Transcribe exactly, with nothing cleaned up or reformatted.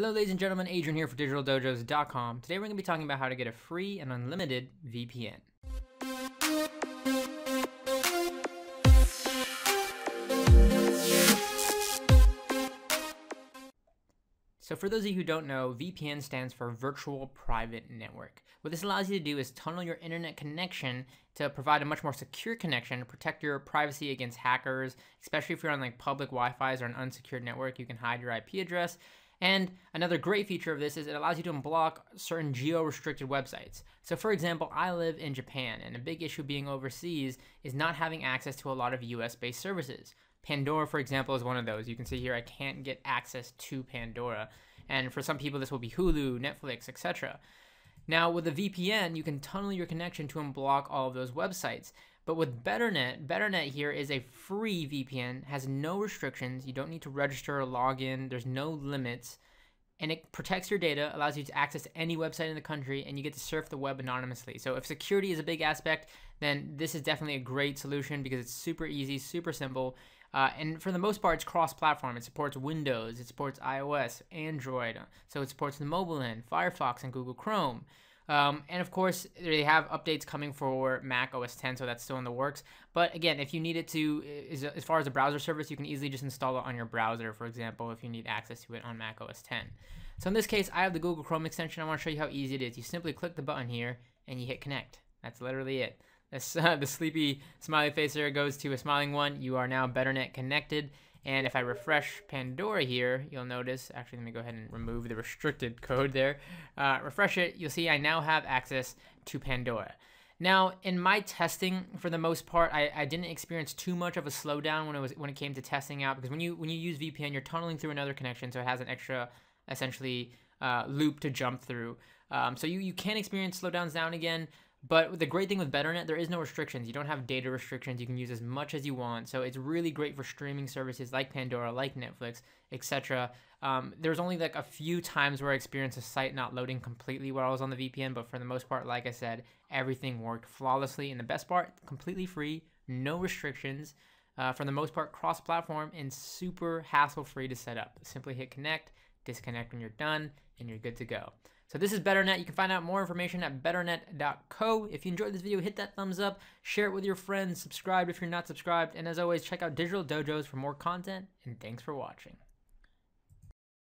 Hello ladies and gentlemen, Adrian here for Digital Dojos dot com. Today we're going to be talking about how to get a free and unlimited V P N. So for those of you who don't know, V P N stands for Virtual Private Network. What this allows you to do is tunnel your internet connection to provide a much more secure connection to protect your privacy against hackers, especially if you're on like public Wi-Fi's or an unsecured network, you can hide your I P address. And another great feature of this is it allows you to unblock certain geo-restricted websites. So for example, I live in Japan, and a big issue being overseas is not having access to a lot of U S-based services. Pandora, for example, is one of those. You can see here I can't get access to Pandora. And for some people, this will be Hulu, Netflix, et cetera. Now, with a V P N, you can tunnel your connection to unblock all of those websites. But with Betternet, Betternet here is a free V P N, has no restrictions, you don't need to register or log in, there's no limits, and it protects your data, allows you to access any website in the country, and you get to surf the web anonymously. So if security is a big aspect, then this is definitely a great solution because it's super easy, super simple, uh, and for the most part, it's cross-platform. It supports Windows, it supports iOS, Android, so it supports the mobile end, Firefox, and Google Chrome. Um, and of course, they have updates coming for Mac O S ten, so that's still in the works. But again, if you need it to, as far as a browser service, you can easily just install it on your browser, for example, if you need access to it on Mac O S ten. So in this case, I have the Google Chrome extension. I want to show you how easy it is. You simply click the button here, and you hit connect. That's literally it. This, uh, the sleepy smiley face there goes to a smiling one. You are now Betternet connected. And if I refresh Pandora here, you'll notice, actually let me go ahead and remove the restricted code there. Uh, refresh it, you'll see I now have access to Pandora. Now, in my testing, for the most part, I, I didn't experience too much of a slowdown when it was when it came to testing out, because when you when you use V P N, you're tunneling through another connection, so it has an extra, essentially, uh, loop to jump through. Um, so you, you can experience slowdowns now and again. But the great thing with Betternet, there is no restrictions. You don't have data restrictions. You can use as much as you want. So it's really great for streaming services like Pandora, like Netflix, et cetera. Um, there's only like a few times where I experienced a site not loading completely while I was on the V P N. But for the most part, like I said, everything worked flawlessly. And the best part, completely free, no restrictions. Uh, for the most part, cross-platform and super hassle-free to set up. Simply hit connect, disconnect when you're done, and you're good to go. So this is Betternet. You can find out more information at betternet dot co. If you enjoyed this video, hit that thumbs up, share it with your friends, subscribe if you're not subscribed, and as always, check out Digital Dojos for more content, and thanks for watching.